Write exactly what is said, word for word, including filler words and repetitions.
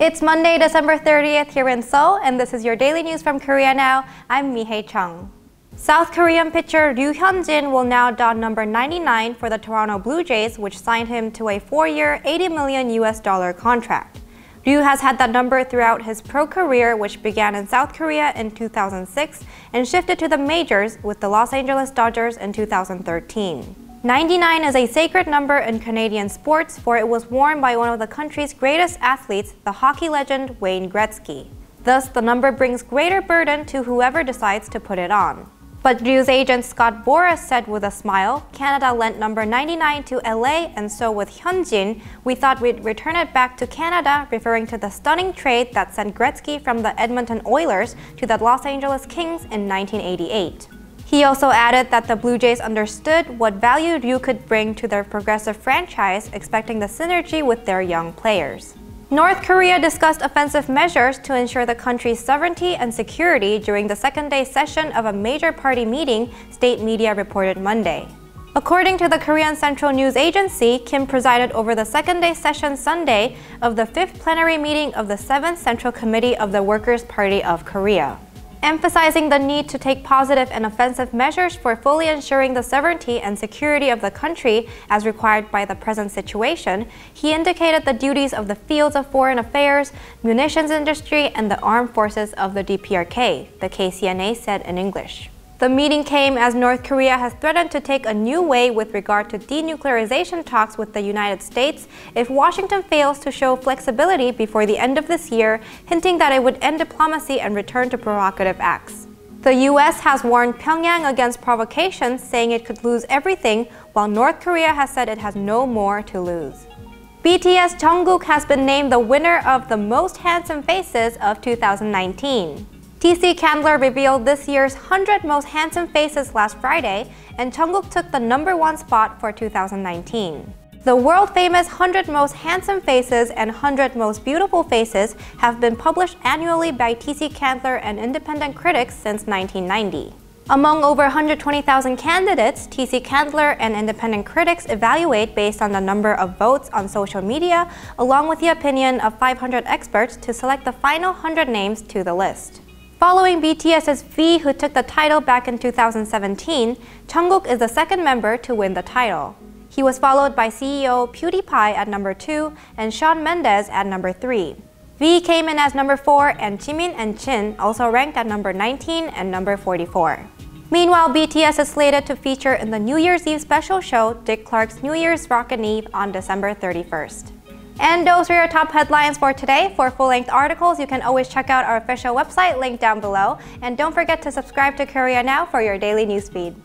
It's Monday, December thirtieth here in Seoul, and this is your Daily News from Korea Now. I'm Mihae Chung. South Korean pitcher Ryu Hyunjin will now don number ninety-nine for the Toronto Blue Jays, which signed him to a four-year, eighty million U S dollar contract. Ryu has had that number throughout his pro career, which began in South Korea in two thousand six and shifted to the majors with the Los Angeles Dodgers in two thousand thirteen. ninety-nine is a sacred number in Canadian sports, for it was worn by one of the country's greatest athletes, the hockey legend Wayne Gretzky. Thus, the number brings greater burden to whoever decides to put it on. But Ryu's agent Scott Boras said with a smile, "Canada lent number ninety-nine to L A, and so with Hyunjin, we thought we'd return it back to Canada," referring to the stunning trade that sent Gretzky from the Edmonton Oilers to the Los Angeles Kings in nineteen eighty-eight. He also added that the Blue Jays understood what value Ryu could bring to their progressive franchise, expecting the synergy with their young players. North Korea discussed offensive measures to ensure the country's sovereignty and security during the second-day session of a major party meeting, state media reported Monday. According to the Korean Central News Agency, Kim presided over the second-day session Sunday of the fifth plenary meeting of the seventh Central Committee of the Workers' Party of Korea, emphasizing the need to take positive and offensive measures for fully ensuring the sovereignty and security of the country as required by the present situation. He indicated the duties of the fields of foreign affairs, munitions industry, and the armed forces of the D P R K, the K C N A said in English. The meeting came as North Korea has threatened to take a new way with regard to denuclearization talks with the United States if Washington fails to show flexibility before the end of this year, hinting that it would end diplomacy and return to provocative acts. The U S has warned Pyongyang against provocations, saying it could lose everything, while North Korea has said it has no more to lose. B T S Jungkook has been named the winner of the Most Handsome Faces of two thousand nineteen. T C Candler revealed this year's one hundred Most Handsome Faces last Friday, and Jungkook took the number one spot for two thousand nineteen. The world-famous one hundred Most Handsome Faces and one hundred Most Beautiful Faces have been published annually by T C Candler and Independent Critics since nineteen ninety. Among over one hundred twenty thousand candidates, T C Candler and Independent Critics evaluate based on the number of votes on social media, along with the opinion of five hundred experts, to select the final one hundred names to the list. Following BTS's V, who took the title back in two thousand seventeen, Jungkook is the second member to win the title. He was followed by C E O PewDiePie at number two and Shawn Mendes at number three. V came in as number four, and Jimin and Jin also ranked at number nineteen and number forty-four. Meanwhile, B T S is slated to feature in the New Year's Eve special show Dick Clark's New Year's Rockin' Eve on December thirty-first. And those were your top headlines for today. For full-length articles, you can always check out our official website linked down below. And don't forget to subscribe to Korea Now for your daily newsfeed.